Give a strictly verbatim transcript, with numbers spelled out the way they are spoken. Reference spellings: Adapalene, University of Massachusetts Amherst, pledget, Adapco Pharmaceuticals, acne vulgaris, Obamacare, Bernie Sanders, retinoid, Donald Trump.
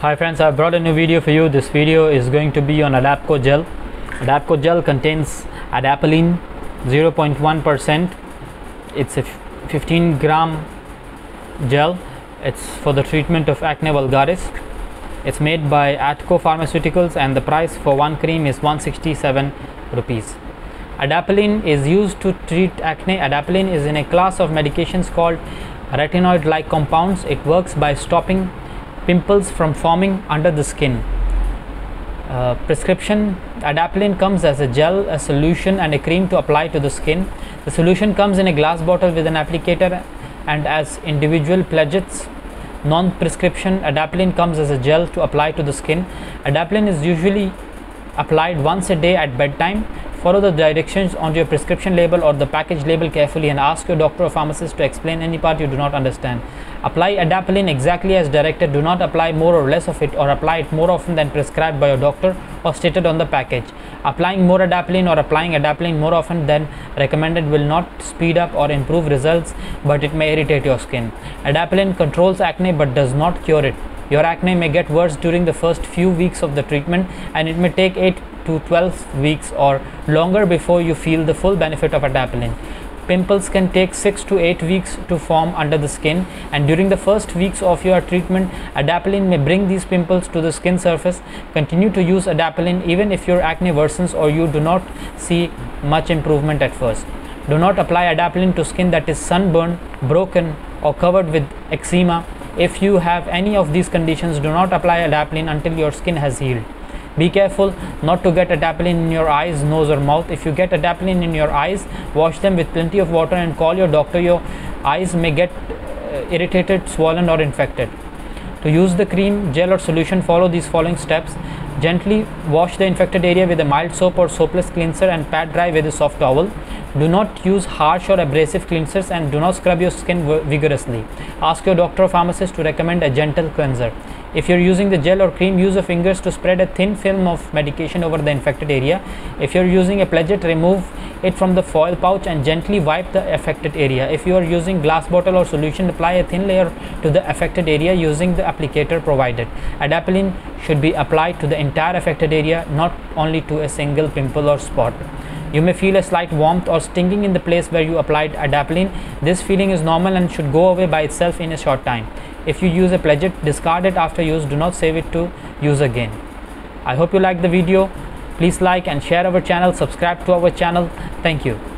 Hi friends, I brought a new video for you. This video is going to be on Adapco gel. Adapco gel contains adapalene zero point one percent. It's a fifteen gram gel. It's for the treatment of acne vulgaris. It's made by Adapco Pharmaceuticals and the price for one cream is one hundred sixty-seven rupees. Adapalene is used to treat acne. Adapalene is in a class of medications called retinoid like compounds. It works by stopping pimples from forming under the skin. Uh, prescription: adapalene comes as a gel, a solution and a cream to apply to the skin. The solution comes in a glass bottle with an applicator and as individual pledgets. Non-prescription: adapalene comes as a gel to apply to the skin. Adapalene is usually applied once a day at bedtime. Follow the directions on your prescription label or the package label carefully and ask your doctor or pharmacist to explain any part you do not understand. Apply adapalene exactly as directed. Do not apply more or less of it, or apply it more often than prescribed by your doctor or stated on the package. Applying more adapalene or applying adapalene more often than recommended will not speed up or improve results, but it may irritate your skin. Adapalene controls acne but does not cure it. Your acne may get worse during the first few weeks of the treatment, and it may take eight to twelve weeks or longer before you feel the full benefit of adapalene. Pimples can take six to eight weeks to form under the skin, and during the first weeks of your treatment, adapalene may bring these pimples to the skin surface. Continue to use adapalene even if your acne worsens or you do not see much improvement at first. Do not apply adapalene to skin that is sunburned, broken or covered with eczema. If you have any of these conditions, do not apply adapalene until your skin has healed. Be careful not to get adapalene in your eyes, nose or mouth. If you get adapalene in your eyes, wash them with plenty of water and call your doctor. Your eyes may get uh, irritated, swollen or infected. To use the cream, gel or solution, follow these following steps. Gently wash the infected area with a mild soap or soapless cleanser and pat dry with a soft towel. Do not use harsh or abrasive cleansers and do not scrub your skin vigorously. Ask your doctor or pharmacist to recommend a gentle cleanser. If you're using the gel or cream, use your fingers to spread a thin film of medication over the infected area. If you're using a pledget, remove it from the foil pouch and gently wipe the affected area. If you are using glass bottle or solution, apply a thin layer to the affected area using the applicator provided. Adapalene should be applied to the entire affected area, not only to a single pimple or spot. You may feel a slight warmth or stinging in the place where you applied adapalene. This feeling is normal and should go away by itself in a short time. If you use a pledget, discard it after use. Do not save it to use again. I hope you liked the video. Please like and share our channel. Subscribe to our channel. Thank you.